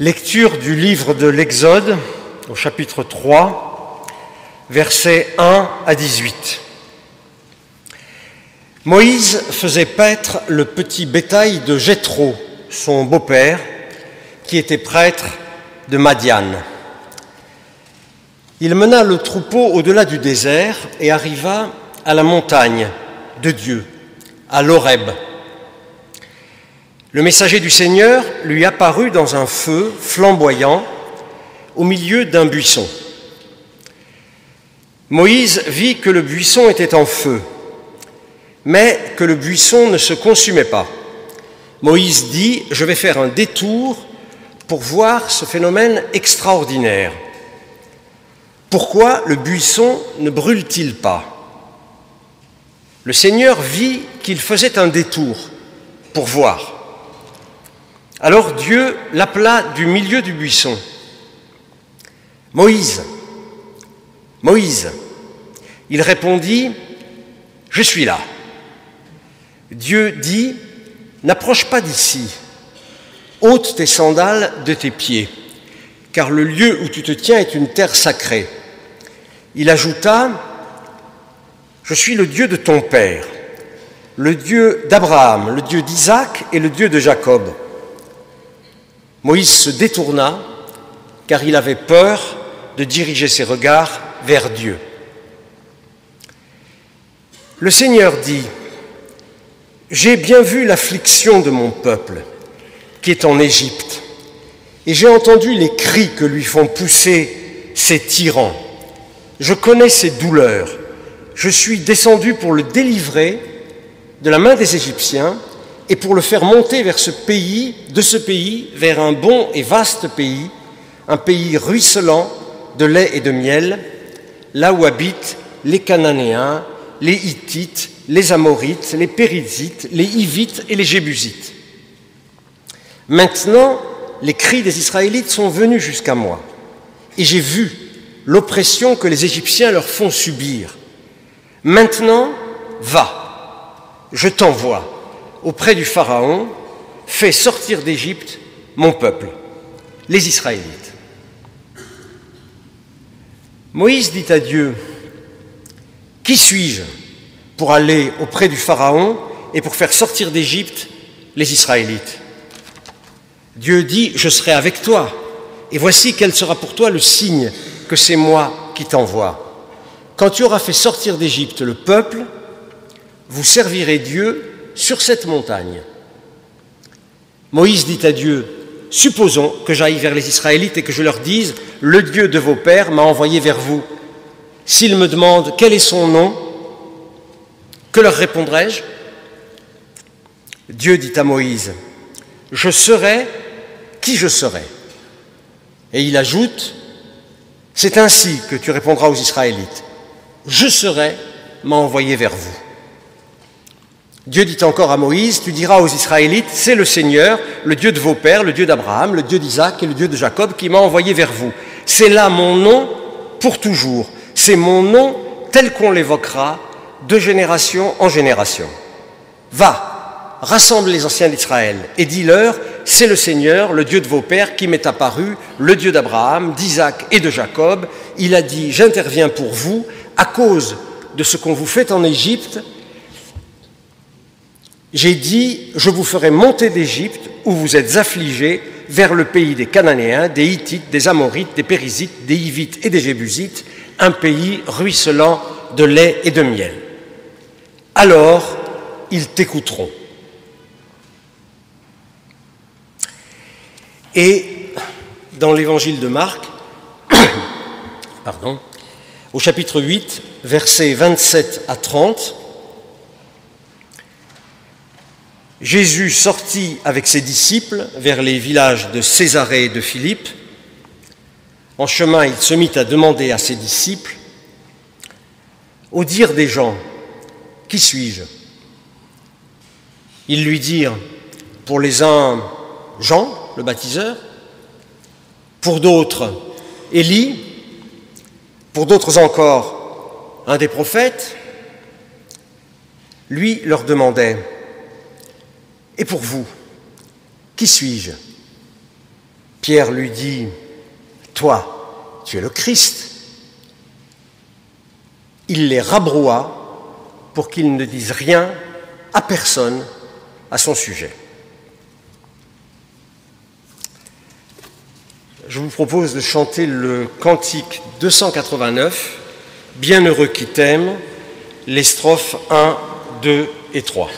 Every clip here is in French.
Lecture du livre de l'Exode, au chapitre 3, versets 1 à 18. Moïse faisait paître le petit bétail de Jéthro, son beau-père, qui était prêtre de Madiane. Il mena le troupeau au-delà du désert et arriva à la montagne de Dieu, à l'Horeb. Le messager du Seigneur lui apparut dans un feu flamboyant au milieu d'un buisson. Moïse vit que le buisson était en feu, mais que le buisson ne se consumait pas. Moïse dit « Je vais faire un détour pour voir ce phénomène extraordinaire. Pourquoi le buisson ne brûle-t-il pas ?» Le Seigneur vit qu'il faisait un détour pour voir. Alors Dieu l'appela du milieu du buisson. « Moïse, Moïse !» Il répondit « Je suis là. » Dieu dit « N'approche pas d'ici, ôte tes sandales de tes pieds, car le lieu où tu te tiens est une terre sacrée. » Il ajouta « Je suis le Dieu de ton père, le Dieu d'Abraham, le Dieu d'Isaac et le Dieu de Jacob. » Moïse se détourna, car il avait peur de diriger ses regards vers Dieu. Le Seigneur dit « J'ai bien vu l'affliction de mon peuple, qui est en Égypte, et j'ai entendu les cris que lui font pousser ses tyrans. Je connais ses douleurs. Je suis descendu pour le délivrer de la main des Égyptiens, et pour le faire monter vers ce pays, vers un bon et vaste pays, un pays ruisselant de lait et de miel, là où habitent les Cananéens, les Hittites, les Amorites, les Perizzite, les Hivites et les Jébusites. Maintenant, les cris des Israélites sont venus jusqu'à moi, et j'ai vu l'oppression que les Égyptiens leur font subir. Maintenant, va, je t'envoie auprès du Pharaon, fais sortir d'Égypte mon peuple, les Israélites. » Moïse dit à Dieu « Qui suis-je pour aller auprès du Pharaon et pour faire sortir d'Égypte les Israélites ?» Dieu dit « Je serai avec toi, et voici quel sera pour toi le signe que c'est moi qui t'envoie. Quand tu auras fait sortir d'Égypte le peuple, vous servirez Dieu sur cette montagne. » Moïse dit à Dieu « Supposons que j'aille vers les Israélites et que je leur dise « Le Dieu de vos pères m'a envoyé vers vous. » S'ils me demandent quel est son nom, que leur répondrai-je ? » Dieu dit à Moïse « Je serai qui je serai. » Et il ajoute « C'est ainsi que tu répondras aux Israélites. Je serai m'a envoyé vers vous. » Dieu dit encore à Moïse, « Tu diras aux Israélites, c'est le Seigneur, le Dieu de vos pères, le Dieu d'Abraham, le Dieu d'Isaac et le Dieu de Jacob qui m'a envoyé vers vous. C'est là mon nom pour toujours. C'est mon nom tel qu'on l'évoquera de génération en génération. Va, rassemble les anciens d'Israël et dis-leur, c'est le Seigneur, le Dieu de vos pères qui m'est apparu, le Dieu d'Abraham, d'Isaac et de Jacob. Il a dit, j'interviens pour vous à cause de ce qu'on vous fait en Égypte. J'ai dit, je vous ferai monter d'Égypte où vous êtes affligés vers le pays des Cananéens, des Hittites, des Amorites, des Périsites, des Hivites et des Jébusites, un pays ruisselant de lait et de miel. Alors, ils t'écouteront. » Et dans l'évangile de Marc, au chapitre 8, versets 27 à 30, Jésus sortit avec ses disciples vers les villages de Césarée et de Philippe. En chemin, il se mit à demander à ses disciples, au dire des gens, « Qui suis-je » Ils lui dirent, pour les uns, Jean, le baptiseur, pour d'autres, Élie, pour d'autres encore, un des prophètes. Lui leur demandait, « Et pour vous, qui suis-je » Pierre lui dit « Toi, tu es le Christ ». Il les rabroua pour qu'ils ne disent rien à personne à son sujet. Je vous propose de chanter le cantique 289, « Bienheureux qui t'aime », les strophes 1, 2 et 3.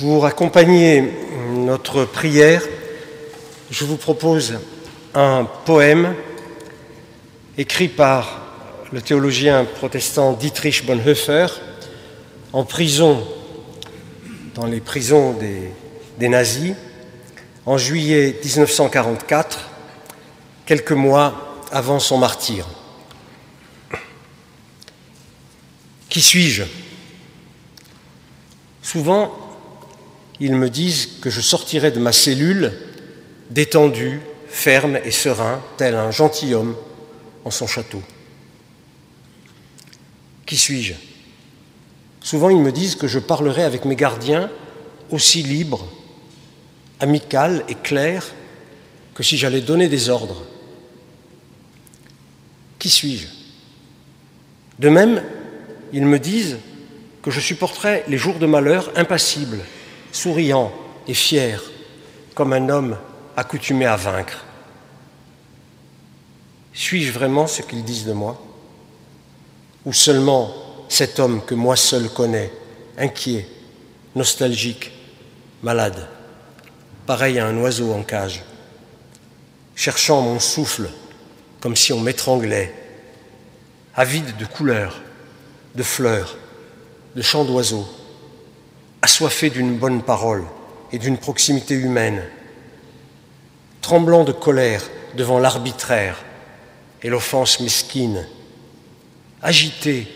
Pour accompagner notre prière, je vous propose un poème écrit par le théologien protestant Dietrich Bonhoeffer en prison, dans les prisons des nazis, en juillet 1944, quelques mois avant son martyre. Qui suis-je? Souvent, ils me disent que je sortirai de ma cellule détendu, ferme et serein, tel un gentilhomme en son château. Qui suis-je? Souvent, ils me disent que je parlerai avec mes gardiens aussi libre, amical et clair que si j'allais donner des ordres. Qui suis-je? De même, ils me disent que je supporterai les jours de malheur impassibles, souriant et fier, comme un homme accoutumé à vaincre. Suis-je vraiment ce qu'ils disent de moi? Ou seulement cet homme que moi seul connais, inquiet, nostalgique, malade, pareil à un oiseau en cage, cherchant mon souffle comme si on m'étranglait, avide de couleurs, de fleurs, de chants d'oiseaux, assoiffé d'une bonne parole et d'une proximité humaine, tremblant de colère devant l'arbitraire et l'offense mesquine, agité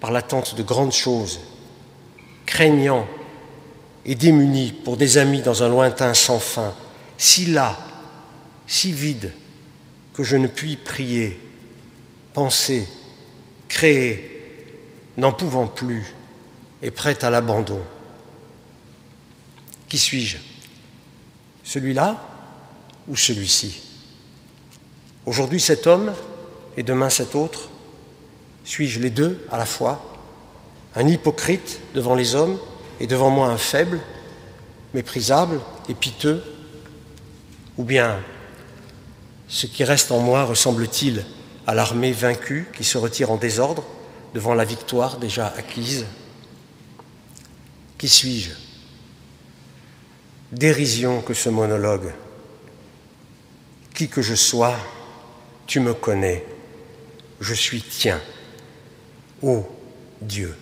par l'attente de grandes choses, craignant et démuni pour des amis dans un lointain sans fin, si las, si vide, que je ne puis prier, penser, créer, n'en pouvant plus et prêt à l'abandon. Qui suis-je? Celui-là ou celui-ci? Aujourd'hui cet homme et demain cet autre? Suis-je les deux à la fois? Un hypocrite devant les hommes et devant moi un faible, méprisable et piteux? Ou bien, ce qui reste en moi ressemble-t-il à l'armée vaincue qui se retire en désordre devant la victoire déjà acquise? Qui suis-je? Dérision que ce monologue. Qui que je sois, tu me connais, je suis tien. Ô Dieu.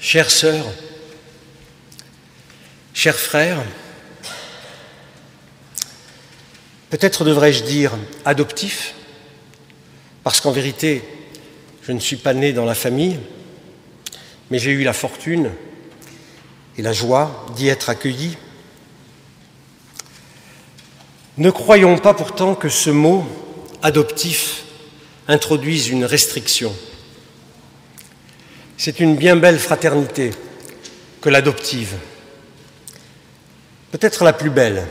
Chères sœurs, chers frères, peut-être devrais-je dire adoptifs, parce qu'en vérité, je ne suis pas né dans la famille, mais j'ai eu la fortune et la joie d'y être accueilli. Ne croyons pas pourtant que ce mot « adoptif » introduise une restriction. C'est une bien belle fraternité que l'adoptive, peut-être la plus belle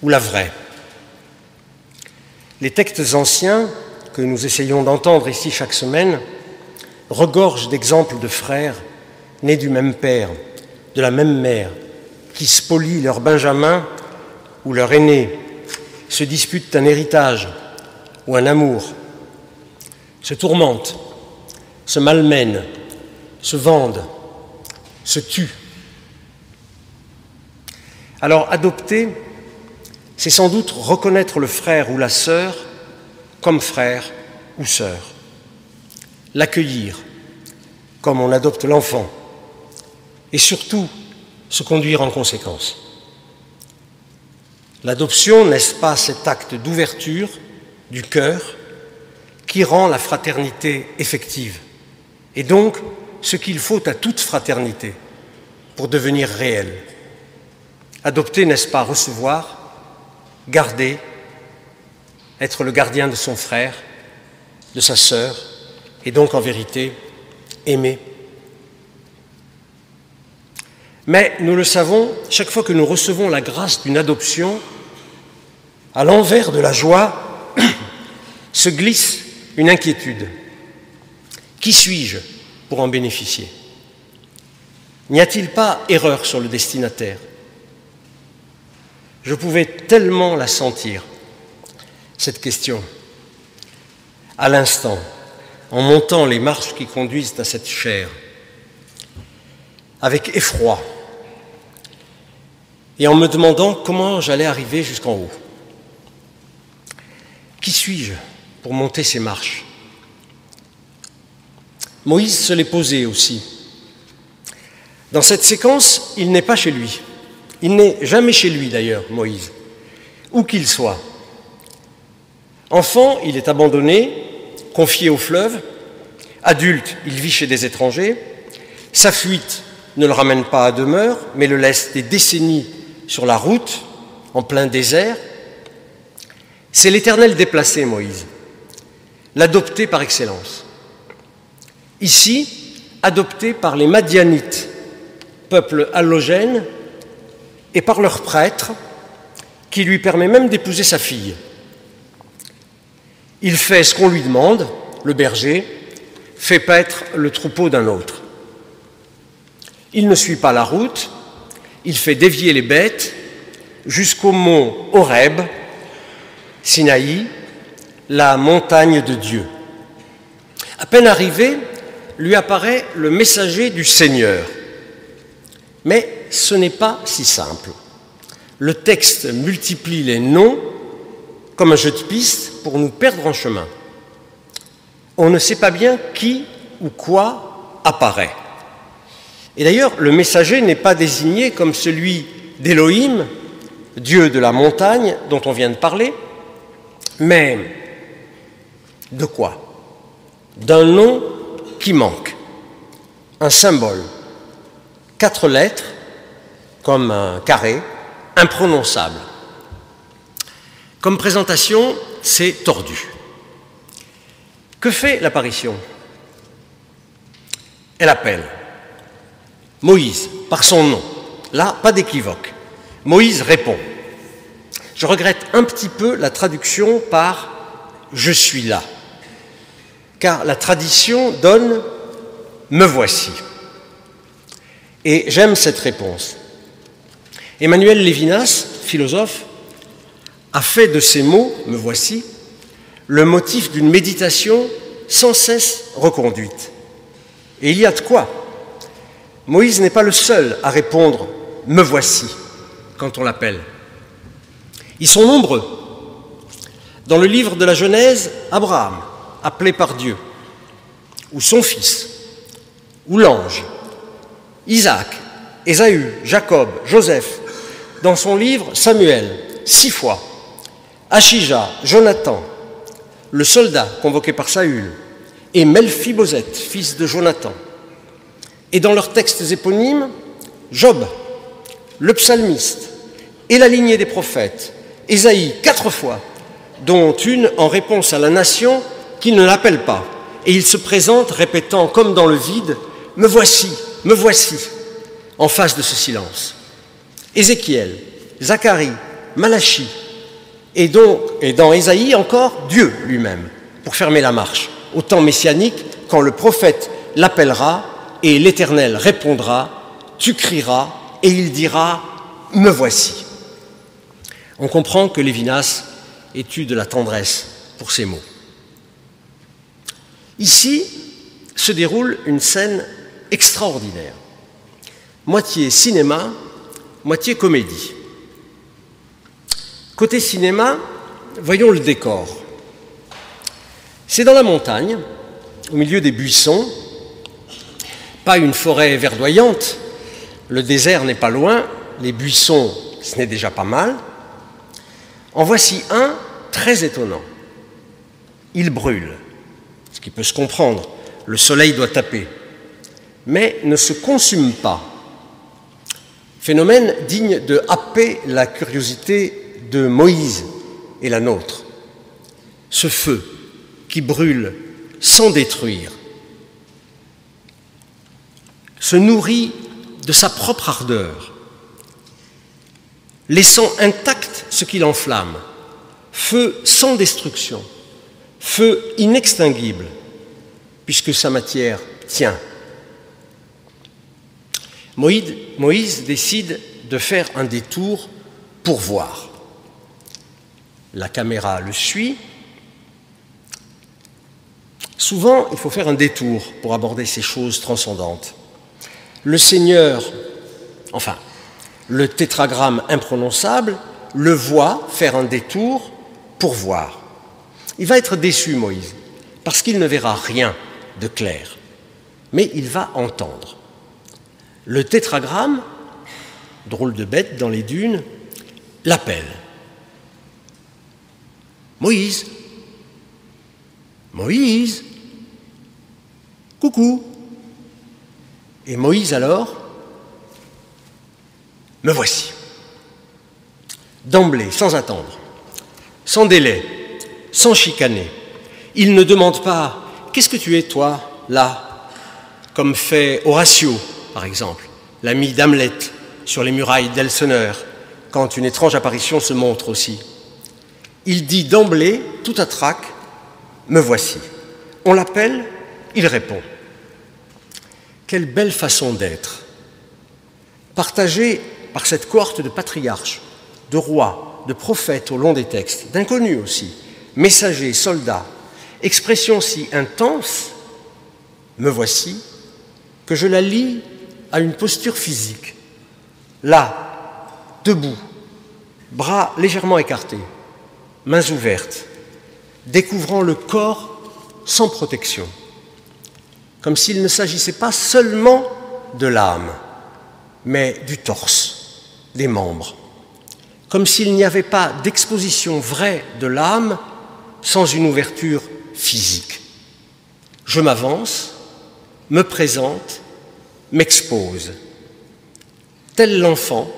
ou la vraie. Les textes anciens que nous essayons d'entendre ici chaque semaine regorgent d'exemples de frères nés du même père, de la même mère, qui spolient leur benjamin ou leur aîné, se disputent un héritage ou un amour, se tourmentent, se malmènent, se vendent, se tuent. Alors adopter, c'est sans doute reconnaître le frère ou la sœur comme frère ou sœur, l'accueillir comme on adopte l'enfant et surtout se conduire en conséquence. L'adoption, n'est-ce pas cet acte d'ouverture du cœur qui rend la fraternité effective? Et donc, ce qu'il faut à toute fraternité pour devenir réelle. Adopter, n'est-ce pas, recevoir, garder, être le gardien de son frère, de sa sœur, et donc, en vérité, aimer. Mais nous le savons, chaque fois que nous recevons la grâce d'une adoption, à l'envers de la joie se glisse une inquiétude. Qui suis-je pour en bénéficier? N'y a-t-il pas erreur sur le destinataire? Je pouvais tellement la sentir, cette question, à l'instant, en montant les marches qui conduisent à cette chair, avec effroi, et en me demandant comment j'allais arriver jusqu'en haut. Qui suis-je pour monter ces marches? Moïse se l'est posé aussi. Dans cette séquence, il n'est pas chez lui. Il n'est jamais chez lui d'ailleurs, Moïse, où qu'il soit. Enfant, il est abandonné, confié au fleuve. Adulte, il vit chez des étrangers. Sa fuite ne le ramène pas à demeure, mais le laisse des décennies sur la route, en plein désert. C'est l'Éternel déplacé, Moïse, l'adopté par excellence. Ici, adopté par les Madianites, peuple allogène, et par leur prêtre, qui lui permet même d'épouser sa fille. Il fait ce qu'on lui demande, le berger, fait paître le troupeau d'un autre. Il ne suit pas la route, il fait dévier les bêtes jusqu'au mont Horeb, Sinaï, la montagne de Dieu. À peine arrivé, lui apparaît le messager du Seigneur. Mais ce n'est pas si simple. Le texte multiplie les noms comme un jeu de piste pour nous perdre en chemin. On ne sait pas bien qui ou quoi apparaît. Et d'ailleurs, le messager n'est pas désigné comme celui d'Élohim, Dieu de la montagne dont on vient de parler, mais de quoi? D'un nom qui manque, un symbole, 4 lettres, comme un carré, imprononçable. Comme présentation, c'est tordu. Que fait l'apparition? Elle appelle. Moïse, par son nom. Là, pas d'équivoque. Moïse répond. Je regrette un petit peu la traduction par « je suis là », car la tradition donne « me voici ». Et j'aime cette réponse. Emmanuel Lévinas, philosophe, a fait de ces mots « me voici » le motif d'une méditation sans cesse reconduite. Et il y a de quoi. Moïse n'est pas le seul à répondre « me voici » quand on l'appelle. Ils sont nombreux. Dans le livre de la Genèse, Abraham, appelé par Dieu, ou son fils, ou l'ange, Isaac, Ésaü, Jacob, Joseph, dans son livre Samuel, 6 fois, Achija, Jonathan, le soldat convoqué par Saül, et Melphi-Bozet, fils de Jonathan. Et dans leurs textes éponymes, Job, le psalmiste, et la lignée des prophètes, Ésaïe 4 fois, dont une en réponse à la nation qui ne l'appelle pas. Et il se présente répétant comme dans le vide, « me voici », en face de ce silence. Ézéchiel, Zacharie, Malachie, et donc, et dans Ésaïe encore, Dieu lui-même, pour fermer la marche, au temps messianique, quand le prophète l'appellera, et l'Éternel répondra, tu crieras, et il dira, me voici. On comprend que Lévinas ait eu de la tendresse pour ces mots. Ici se déroule une scène extraordinaire, moitié cinéma, moitié comédie. Côté cinéma, voyons le décor. C'est dans la montagne, au milieu des buissons, pas une forêt verdoyante, le désert n'est pas loin, les buissons, ce n'est déjà pas mal. En voici un très étonnant. Il brûle, ce qui peut se comprendre, le soleil doit taper, mais ne se consume pas. Phénomène digne de happer la curiosité de Moïse et la nôtre. Ce feu qui brûle sans détruire. se nourrit de sa propre ardeur, laissant intact ce qui l'enflamme, feu sans destruction, feu inextinguible, puisque sa matière tient. Moïse décide de faire un détour pour voir. La caméra le suit. Souvent, il faut faire un détour pour aborder ces choses transcendantes. Le Seigneur, enfin, le tétragramme imprononçable, le voit faire un détour pour voir. Il va être déçu, Moïse, parce qu'il ne verra rien de clair, mais il va entendre. Le tétragramme, drôle de bête dans les dunes, l'appelle. Moïse, Moïse, coucou. Et Moïse alors, me voici. D'emblée, sans attendre, sans délai, sans chicaner. Il ne demande pas, qu'est-ce que tu es toi, là, comme fait Horatio, par exemple, l'ami d'Hamlet sur les murailles d'Elseneur, quand une étrange apparition se montre aussi. Il dit d'emblée, tout à trac, me voici. On l'appelle, il répond. Quelle belle façon d'être, partagée par cette cohorte de patriarches, de rois, de prophètes au long des textes, d'inconnus aussi, messagers, soldats, expression si intense, me voici, que je la lie à une posture physique, là, debout, bras légèrement écartés, mains ouvertes, découvrant le corps sans protection, comme s'il ne s'agissait pas seulement de l'âme, mais du torse, des membres, comme s'il n'y avait pas d'exposition vraie de l'âme sans une ouverture physique. Je m'avance, me présente, m'expose, tel l'enfant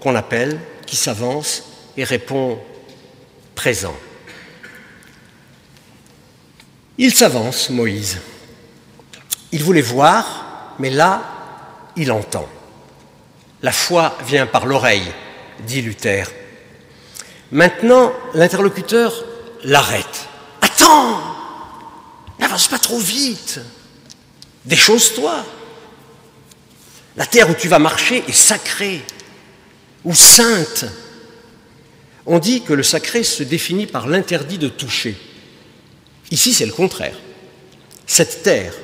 qu'on appelle, qui s'avance et répond « présent ». Il s'avance, Moïse. Il voulait voir, mais là, il entend. La foi vient par l'oreille, dit Luther. Maintenant, l'interlocuteur l'arrête. Attends, n'avance pas trop vite. Déchausse-toi. La terre où tu vas marcher est sacrée ou sainte. On dit que le sacré se définit par l'interdit de toucher. Ici, c'est le contraire. Cette terre,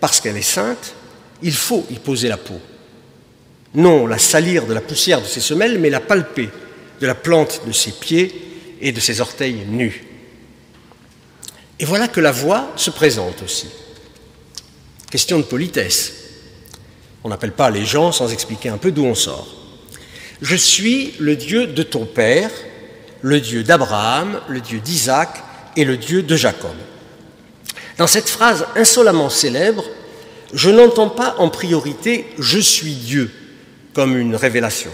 parce qu'elle est sainte, il faut y poser la peau. Non la salir de la poussière de ses semelles, mais la palper de la plante de ses pieds et de ses orteils nus. Et voilà que la voix se présente aussi. Question de politesse. On n'appelle pas les gens sans expliquer un peu d'où on sort. Je suis le Dieu de ton père, le Dieu d'Abraham, le Dieu d'Isaac et le Dieu de Jacob. Dans cette phrase insolemment célèbre, je n'entends pas en priorité « je suis Dieu » comme une révélation.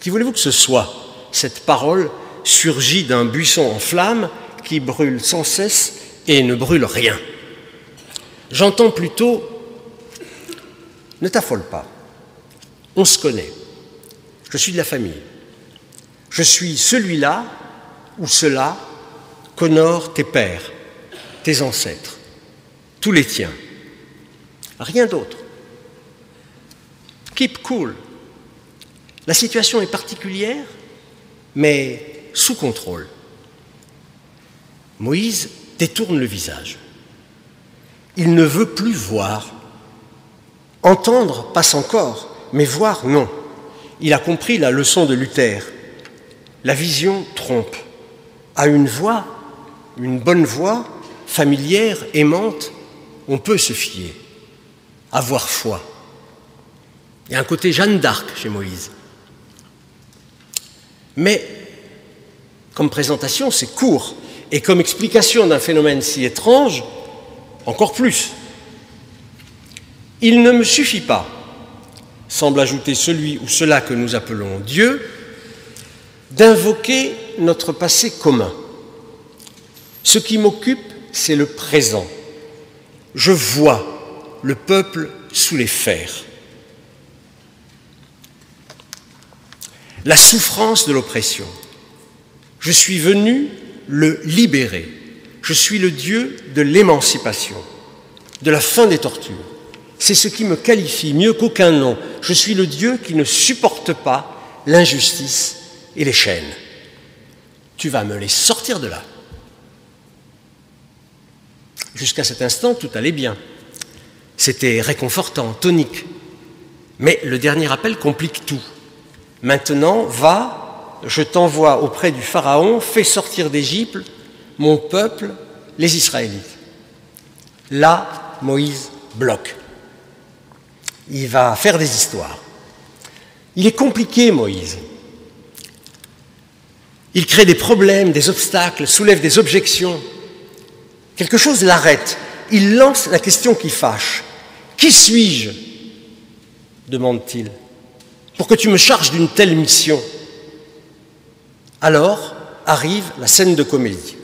Qui voulez-vous que ce soit ? Cette parole surgit d'un buisson en flammes qui brûle sans cesse et ne brûle rien. J'entends plutôt « ne t'affole pas, on se connaît, je suis de la famille, je suis celui-là ou cela qu'honorent tes pères, tes ancêtres, tous les tiens. » Rien d'autre. Keep cool. La situation est particulière, mais sous contrôle. Moïse détourne le visage. Il ne veut plus voir. Entendre passe encore, mais voir, non. Il a compris la leçon de Luther. La vision trompe. À une voix, une bonne voix, familière, aimante, on peut se fier. Avoir foi. Il y a un côté Jeanne d'Arc chez Moïse. Mais, comme présentation, c'est court. Et comme explication d'un phénomène si étrange, encore plus. Il ne me suffit pas, semble ajouter celui ou cela que nous appelons Dieu, d'invoquer notre passé commun. Ce qui m'occupe, c'est le présent. Je vois le peuple sous les fers. la souffrance de l'oppression. Je suis venu le libérer. Je suis le Dieu de l'émancipation, de la fin des tortures. C'est ce qui me qualifie mieux qu'aucun nom. Je suis le Dieu qui ne supporte pas l'injustice et les chaînes. Tu vas me les sortir de là. Jusqu'à cet instant, tout allait bien. C'était réconfortant, tonique. Mais le dernier appel complique tout. Maintenant, va, je t'envoie auprès du Pharaon, fais sortir d'Égypte mon peuple, les Israélites. Là, Moïse bloque. Il va faire des histoires. Il est compliqué, Moïse. Il crée des problèmes, des obstacles, soulève des objections. Quelque chose l'arrête. Il lance la question qui fâche. « Qui suis-je » demande-t-il, « pour que tu me charges d'une telle mission ?» Alors arrive la scène de comédie.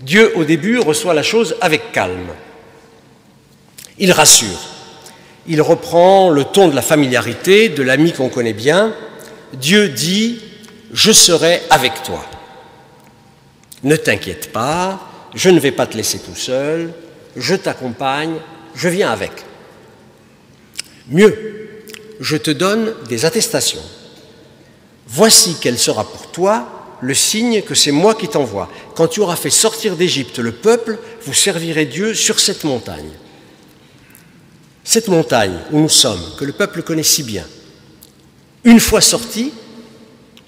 Dieu, au début, reçoit la chose avec calme. Il rassure. Il reprend le ton de la familiarité, de l'ami qu'on connaît bien. Dieu dit « Je serai avec toi. Ne t'inquiète pas. » Je ne vais pas te laisser tout seul, je t'accompagne, je viens avec. Mieux, je te donne des attestations. Voici quel sera pour toi le signe que c'est moi qui t'envoie. Quand tu auras fait sortir d'Égypte le peuple, vous servirez Dieu sur cette montagne. Cette montagne où nous sommes, que le peuple connaît si bien. Une fois sorti,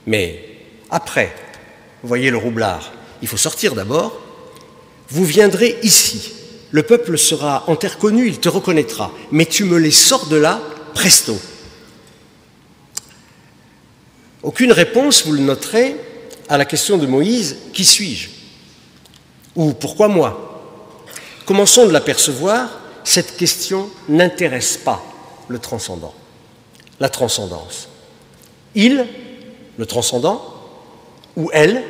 mais après, vous voyez le roublard, il faut sortir d'abord. Vous viendrez ici, le peuple sera en terre connue, il te reconnaîtra, mais tu me les sors de là, presto. Aucune réponse, vous le noterez, à la question de Moïse, qui suis-je ? Ou pourquoi moi ? Commençons de l'apercevoir, cette question n'intéresse pas le transcendant, la transcendance. Il, le transcendant, ou elle,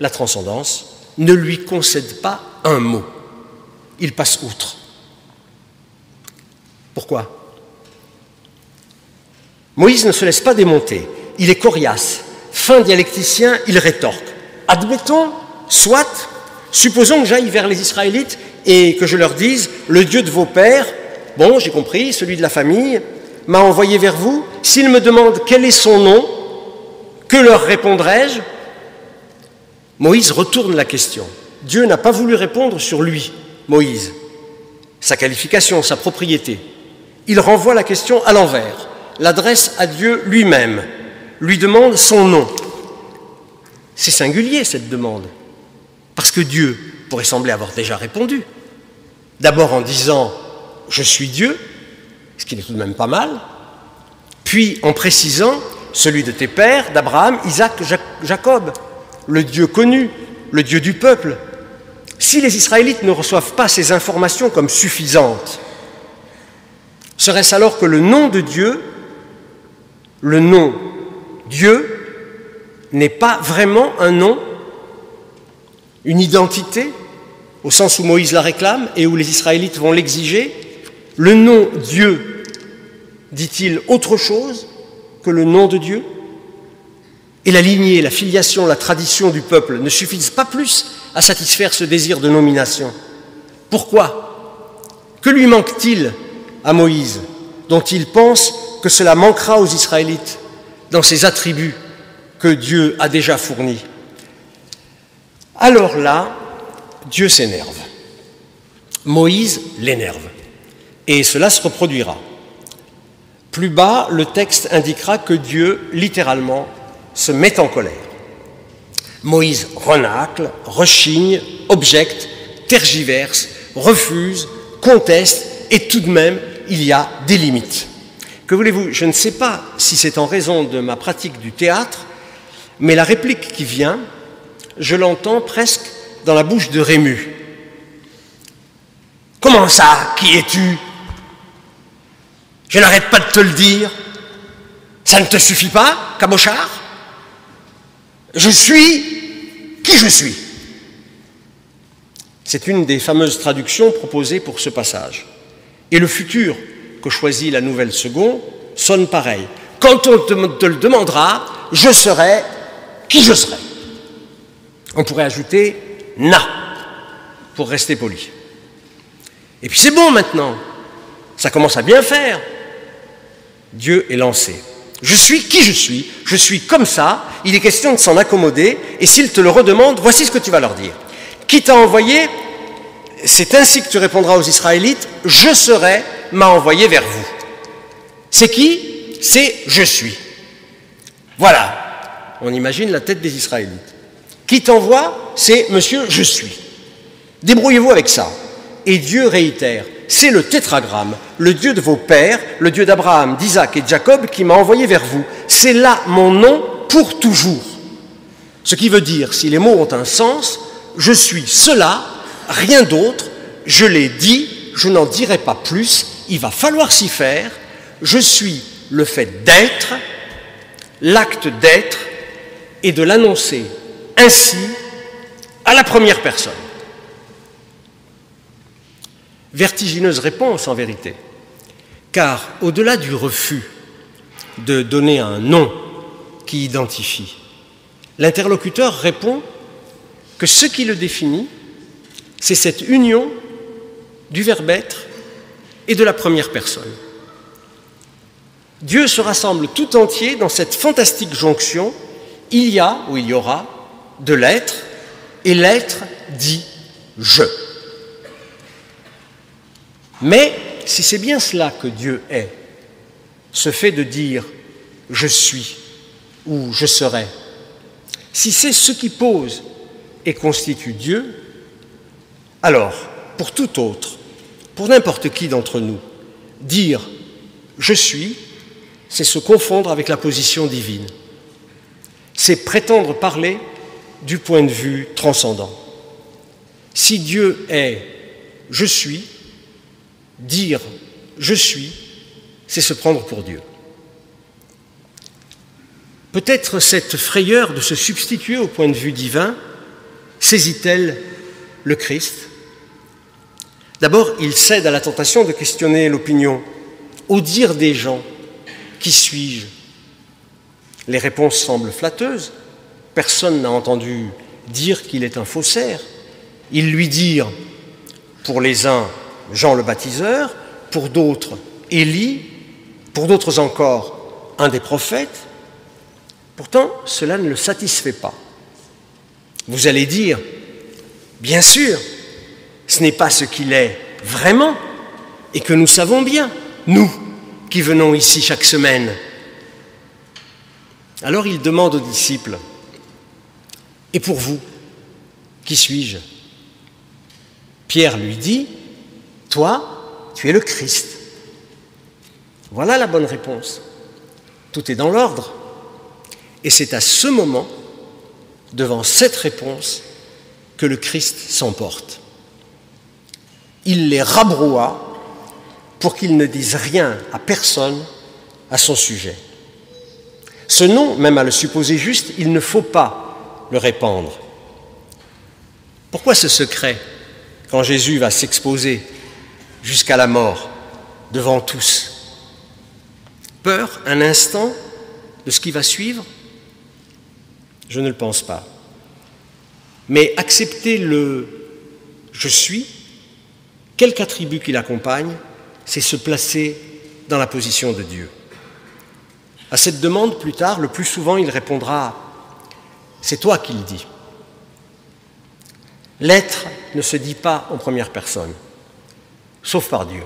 la transcendance, ne lui concède pas un mot. Il passe outre. Pourquoi ? Moïse ne se laisse pas démonter. Il est coriace. Fin dialecticien, il rétorque. Admettons, soit, supposons que j'aille vers les Israélites et que je leur dise « Le Dieu de vos pères, bon, j'ai compris, celui de la famille, m'a envoyé vers vous. S'ils me demandent quel est son nom, que leur répondrai-je ?» Moïse retourne la question. Dieu n'a pas voulu répondre sur lui, Moïse, sa qualification, sa propriété. Il renvoie la question à l'envers, l'adresse à Dieu lui-même, lui demande son nom. C'est singulier cette demande, parce que Dieu pourrait sembler avoir déjà répondu. D'abord en disant « Je suis Dieu », ce qui n'est tout de même pas mal, puis en précisant « Celui de tes pères, d'Abraham, Isaac, Jacob ». Le Dieu connu, le Dieu du peuple. Si les Israélites ne reçoivent pas ces informations comme suffisantes, serait-ce alors que le nom de Dieu, le nom Dieu, n'est pas vraiment un nom, une identité, au sens où Moïse la réclame et où les Israélites vont l'exiger? Le nom Dieu, dit-il autre chose que le nom de Dieu ? Et la lignée, la filiation, la tradition du peuple ne suffisent pas plus à satisfaire ce désir de nomination. Pourquoi ? Que lui manque-t-il à Moïse, dont il pense que cela manquera aux Israélites dans ses attributs que Dieu a déjà fournis ? Alors là, Dieu s'énerve. Moïse l'énerve. Et cela se reproduira. Plus bas, le texte indiquera que Dieu, littéralement, se met en colère. Moïse renacle, rechigne, objecte, tergiverse, refuse, conteste, et tout de même, il y a des limites. Que voulez-vous, je ne sais pas si c'est en raison de ma pratique du théâtre, mais la réplique qui vient, je l'entends presque dans la bouche de Rému. « Comment ça, qui es-tu ? Je n'arrête pas de te le dire. Ça ne te suffit pas, cabochard ? Je suis qui je suis. » C'est une des fameuses traductions proposées pour ce passage. Et le futur que choisit la Nouvelle Seconde sonne pareil. quand on te le demandera, je serai qui je serai. On pourrait ajouter « na » pour rester poli. Et puis c'est bon maintenant, ça commence à bien faire. Dieu est lancé. Je suis qui je suis comme ça, il est question de s'en accommoder, et s'il te le redemande, voici ce que tu vas leur dire. Qui t'a envoyé? C'est ainsi que tu répondras aux Israélites, je serai m'a envoyé vers vous. C'est qui? C'est je suis. Voilà, on imagine la tête des Israélites. Qui t'envoie? C'est monsieur je suis. Débrouillez-vous avec ça. Et Dieu réitère, c'est le tétragramme, le Dieu de vos pères, le Dieu d'Abraham, d'Isaac et de Jacob qui m'a envoyé vers vous. C'est là mon nom pour toujours. Ce qui veut dire, si les mots ont un sens, je suis cela, rien d'autre, je l'ai dit, je n'en dirai pas plus, il va falloir s'y faire, je suis le fait d'être, l'acte d'être, et de l'annoncer ainsi à la première personne. Vertigineuse réponse en vérité, car au-delà du refus de donner un nom qui identifie, l'interlocuteur répond que ce qui le définit, c'est cette union du verbe être et de la première personne. Dieu se rassemble tout entier dans cette fantastique jonction, il y a ou il y aura de l'être, et l'être dit « je ». Mais si c'est bien cela que Dieu est, ce fait de dire « je suis » ou « je serai », si c'est ce qui pose et constitue Dieu, alors, pour tout autre, pour n'importe qui d'entre nous, dire « je suis », c'est se confondre avec la position divine. C'est prétendre parler du point de vue transcendant. Si Dieu est « je suis », dire « je suis », c'est se prendre pour Dieu. Peut-être cette frayeur de se substituer au point de vue divin saisit-elle le Christ? D'abord, il cède à la tentation de questionner l'opinion. Au dire des gens, qui suis-je? Les réponses semblent flatteuses. Personne n'a entendu dire qu'il est un faussaire. Ils lui dirent, pour les uns, Jean le baptiseur, pour d'autres Élie, pour d'autres encore un des prophètes. Pourtant, cela ne le satisfait pas. Vous allez dire, bien sûr, ce n'est pas ce qu'il est vraiment et que nous savons bien, nous qui venons ici chaque semaine. Alors il demande aux disciples, et pour vous, qui suis-je? Pierre lui dit, toi, tu es le Christ. Voilà la bonne réponse. Tout est dans l'ordre. Et c'est à ce moment, devant cette réponse, que le Christ s'emporte. Il les rabroua pour qu'ils ne disent rien à personne à son sujet. Ce nom, même à le supposer juste, il ne faut pas le répandre. Pourquoi ce secret, quand Jésus va s'exposer jusqu'à la mort, devant tous? Peur, un instant, de ce qui va suivre? Je ne le pense pas. Mais accepter le « je suis », quelque attribut qui l'accompagne, c'est se placer dans la position de Dieu. À cette demande, plus tard, le plus souvent, il répondra « c'est toi qui le dis ». L'être ne se dit pas en première personne, sauf par Dieu.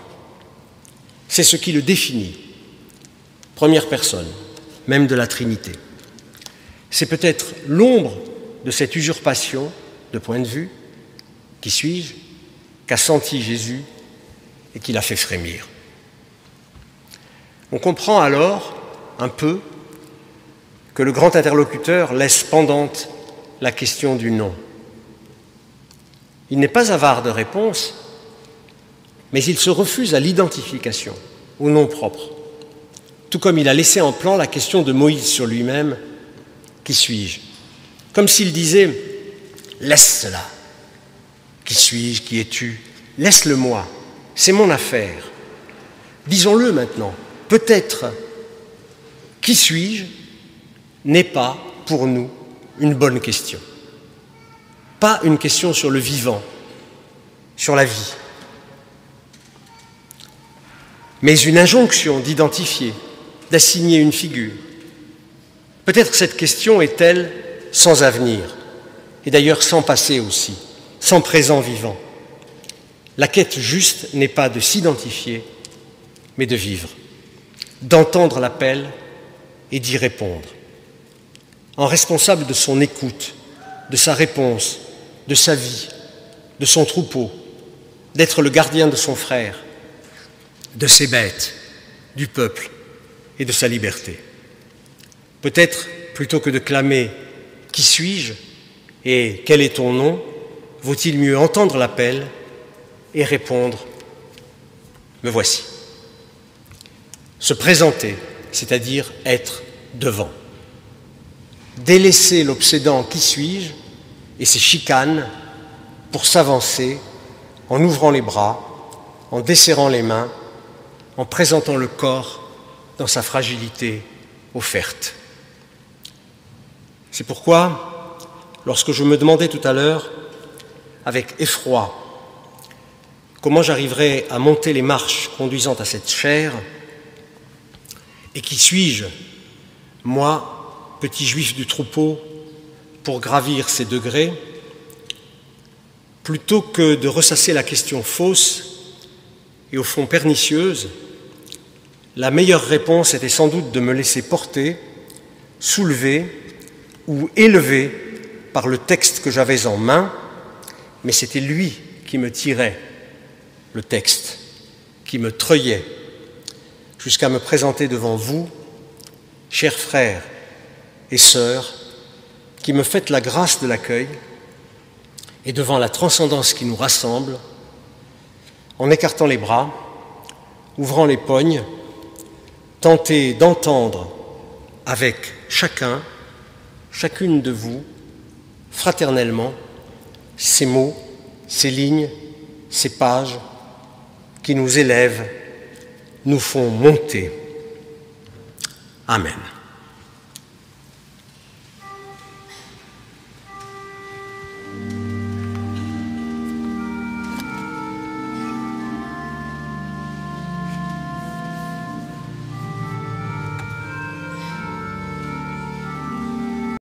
C'est ce qui le définit, première personne, même de la Trinité. C'est peut-être l'ombre de cette usurpation de point de vue, qui suis-je, qu'a senti Jésus et qui l'a fait frémir. On comprend alors, un peu, que le grand interlocuteur laisse pendante la question du nom. Il n'est pas avare de réponse, mais il se refuse à l'identification, au nom propre. Tout comme il a laissé en plan la question de Moïse sur lui-même, « qui suis-je ?» Comme s'il disait « laisse cela, qui suis-je, qui es-tu, laisse-le-moi, c'est mon affaire. Disons-le maintenant, peut-être Qui suis-je n'est pas, pour nous, une bonne question. Pas une question sur le vivant, sur la vie, mais une injonction d'identifier, d'assigner une figure. Peut-être cette question est-elle sans avenir, et d'ailleurs sans passé aussi, sans présent vivant. La quête juste n'est pas de s'identifier, mais de vivre, d'entendre l'appel et d'y répondre, en responsable de son écoute, de sa réponse, de sa vie, de son troupeau, d'être le gardien de son frère, de ses bêtes, du peuple et de sa liberté. Peut-être, plutôt que de clamer « Qui suis-je » et « Quel est ton nom ?» vaut-il mieux entendre l'appel et répondre « Me voici ». Se présenter, c'est-à-dire être devant. Délaisser l'obsédant « Qui suis-je » et ses chicanes pour s'avancer en ouvrant les bras, en desserrant les mains, en présentant le corps dans sa fragilité offerte. C'est pourquoi, lorsque je me demandais tout à l'heure, avec effroi, comment j'arriverais à monter les marches conduisant à cette chair, et qui suis-je, moi, petit juif du troupeau, pour gravir ces degrés, plutôt que de ressasser la question fausse et au fond pernicieuse, la meilleure réponse était sans doute de me laisser porter, soulever ou élever par le texte que j'avais en main, mais c'était lui qui me tirait, le texte, qui me treuillait, jusqu'à me présenter devant vous, chers frères et sœurs, qui me faites la grâce de l'accueil, et devant la transcendance qui nous rassemble, en écartant les bras, ouvrant les pognes, tentez d'entendre avec chacun, chacune de vous, fraternellement, ces mots, ces lignes, ces pages qui nous élèvent, nous font monter. Amen.